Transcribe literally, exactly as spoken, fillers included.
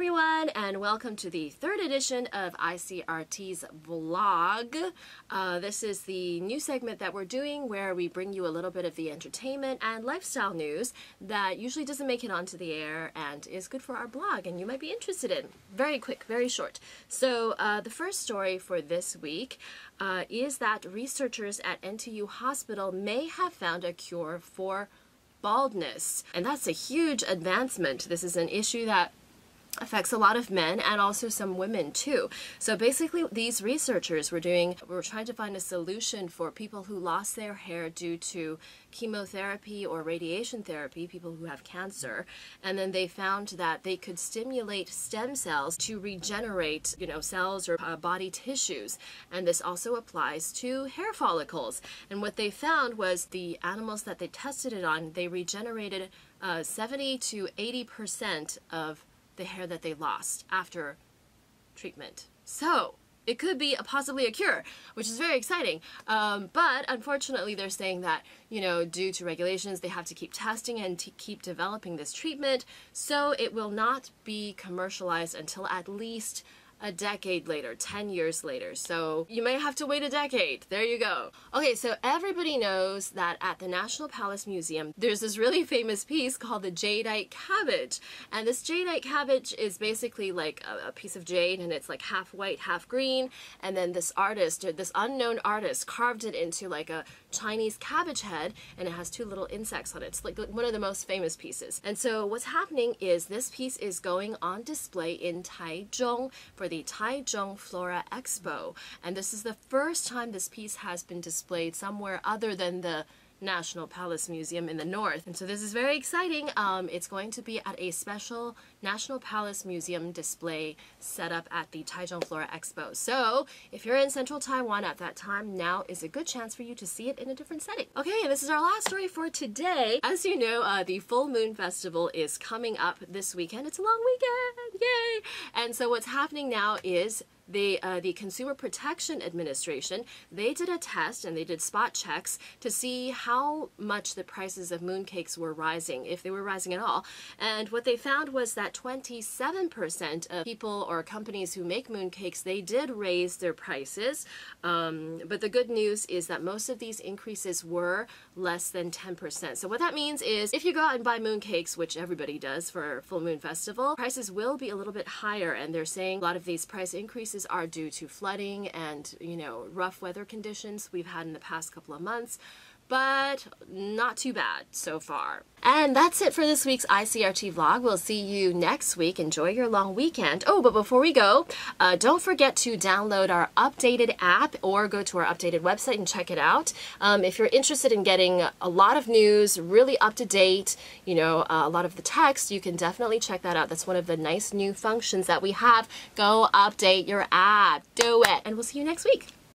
everyone, and welcome to the third edition of I C R T's vlog. Uh, this is the new segment that we're doing where we bring you a little bit of the entertainment and lifestyle news that usually doesn't make it onto the air and is good for our blog and you might be interested in. Very quick, very short. So uh, the first story for this week uh, is that researchers at N T U Hospital may have found a cure for baldness, and that's a huge advancement. This is an issue that affects a lot of men and also some women too. So basically these researchers were doing, were trying to find a solution for people who lost their hair due to chemotherapy or radiation therapy, people who have cancer, and then they found that they could stimulate stem cells to regenerate, you know, cells or uh, body tissues, and this also applies to hair follicles. And what they found was the animals that they tested it on, they regenerated uh, seventy to eighty percent of the hair that they lost after treatment. So it could be a possibly a cure, which is very exciting. Um, but unfortunately, they're saying that, you know, due to regulations, they have to keep testing and to keep developing this treatment. So it will not be commercialized until at least a decade later, ten years later. So you may have to wait a decade. There you go. Okay, so everybody knows that at the National Palace Museum, there's this really famous piece called the Jadeite Cabbage. And this Jadeite Cabbage is basically like a, a piece of jade, and it's like half white, half green. And then this artist, or this unknown artist, carved it into like a Chinese cabbage head, and it has two little insects on it. It's like one of the most famous pieces. And so what's happening is this piece is going on display in Taichung for the Taichung Flora Expo, and this is the first time this piece has been displayed somewhere other than the National Palace Museum in the north. And so this is very exciting. Um, it's going to be at a special National Palace Museum display set up at the Taichung Flora Expo. So if you're in central Taiwan at that time, now is a good chance for you to see it in a different setting. Okay, and this is our last story for today. As you know, uh, the Full Moon Festival is coming up this weekend. It's a long weekend, yay! And so what's happening now is The, uh, the Consumer Protection Administration, they did a test and they did spot checks to see how much the prices of mooncakes were rising, if they were rising at all. And what they found was that twenty-seven percent of people or companies who make mooncakes, they did raise their prices. Um, but the good news is that most of these increases were less than ten percent. So what that means is if you go out and buy mooncakes, which everybody does for Full Moon Festival, prices will be a little bit higher. And they're saying a lot of these price increases are due to flooding and, you know, rough weather conditions we've had in the past couple of months, but not too bad so far. And that's it for this week's I C R T vlog. We'll see you next week. Enjoy your long weekend. Oh, but before we go, uh, don't forget to download our updated app or go to our updated website and check it out. Um, if you're interested in getting a lot of news, really up to date, you know, uh, a lot of the text, you can definitely check that out. That's one of the nice new functions that we have. Go update your app. Do it. And we'll see you next week.